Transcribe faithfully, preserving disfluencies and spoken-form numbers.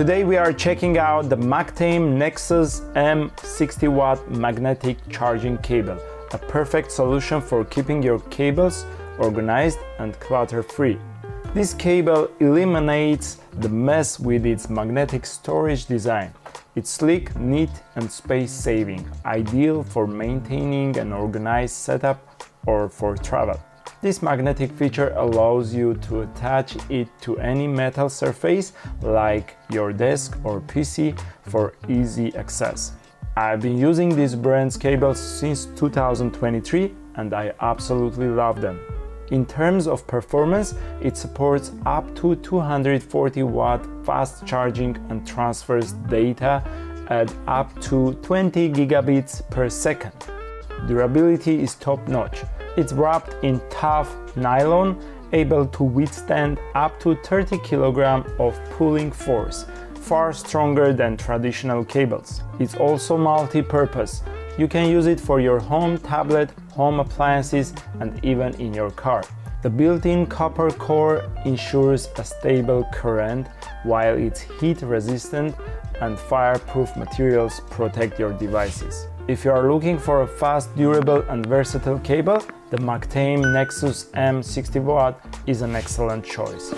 Today we are checking out the Magtame Nexus M sixty watt magnetic charging cable, a perfect solution for keeping your cables organized and clutter-free. This cable eliminates the mess with its magnetic storage design. It's sleek, neat and space-saving, ideal for maintaining an organized setup or for travel. This magnetic feature allows you to attach it to any metal surface like your desk or P C for easy access. I've been using this brand's cables since two thousand twenty-three and I absolutely love them. In terms of performance, it supports up to two hundred forty watt fast charging and transfers data at up to twenty gigabits per second. Durability is top-notch. It's wrapped in tough nylon, able to withstand up to thirty kilograms of pulling force, far stronger than traditional cables. It's also multi-purpose. You can use it for your home, tablet, home appliances, and even in your car. The built-in copper core ensures a stable current, while its heat-resistant and fireproof materials protect your devices. If you are looking for a fast, durable, and versatile cable, the Magtame Nexus M sixty watt is an excellent choice.